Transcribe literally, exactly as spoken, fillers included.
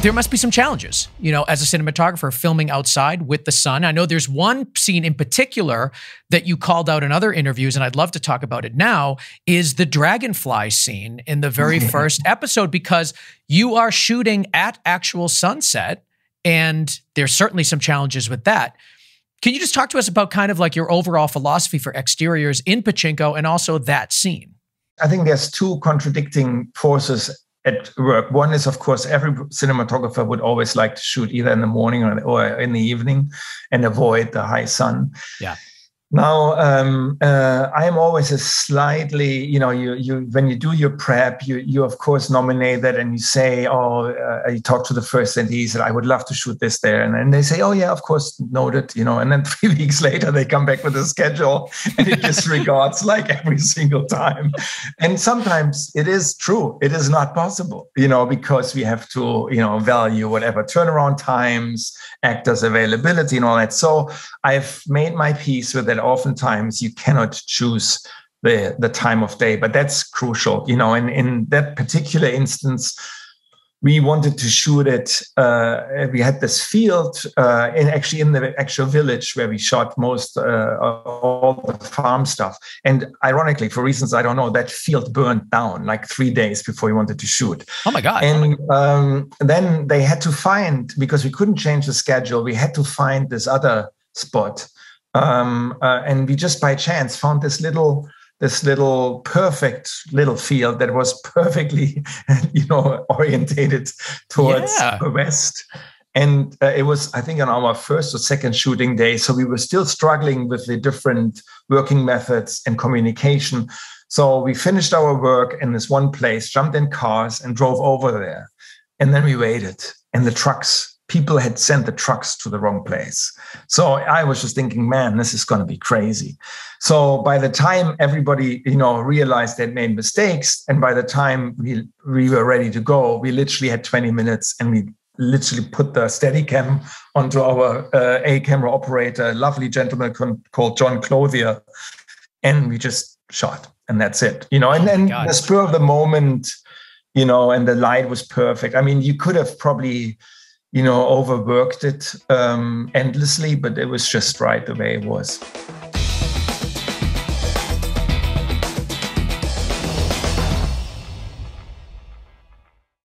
There must be some challenges, you know, as a cinematographer filming outside with the sun. I know there's one scene in particular that you called out in other interviews, and I'd love to talk about it now, is the dragonfly scene in the very first episode, because you are shooting at actual sunset, and there's certainly some challenges with that. Can you just talk to us about kind of like your overall philosophy for exteriors in Pachinko and also that scene? I think there's two contradicting forces at work. One is, of course, every cinematographer would always like to shoot either in the morning or, or in the evening and avoid the high sun. Yeah. Now, um, uh, I am always a slightly, you know, you you when you do your prep, you you of course nominate that and you say, oh, uh, you talk to the first and he said, I would love to shoot this there. And then they say, oh yeah, of course, noted, you know, and then three weeks later they come back with a schedule and it disregards like every single time. And sometimes it is true. It is not possible, you know, because we have to, you know, value whatever turnaround times, actors' availability and all that. So I've made my peace with that. Oftentimes you cannot choose the, the time of day, but that's crucial, you know, and in that particular instance, we wanted to shoot it. Uh, we had this field uh, in actually in the actual village where we shot most uh, all the farm stuff. And ironically, for reasons I don't know, that field burned down like three days before we wanted to shoot. Oh my God. And um, then they had to find, because we couldn't change the schedule, we had to find this other spot. Um, uh, and we just by chance found this little, this little perfect little field that was perfectly, you know, orientated towards yeah. the west. And uh, it was, I think, on our first or second shooting day. So we were still struggling with the different working methods and communication. So we finished our work in this one place, jumped in cars and drove over there. And then we waited and the trucks People had sent the trucks to the wrong place. So I was just thinking, man, this is going to be crazy. So by the time everybody, you know, realized they'd made mistakes, and by the time we, we were ready to go, we literally had twenty minutes and we literally put the Steadicam onto our uh, A-camera operator, a lovely gentleman called John Clothier, and we just shot. And that's it. You know, and then oh the spur of the moment, you know, and the light was perfect. I mean, you could have probably... you know, overworked it um, endlessly, but it was just right the way it was.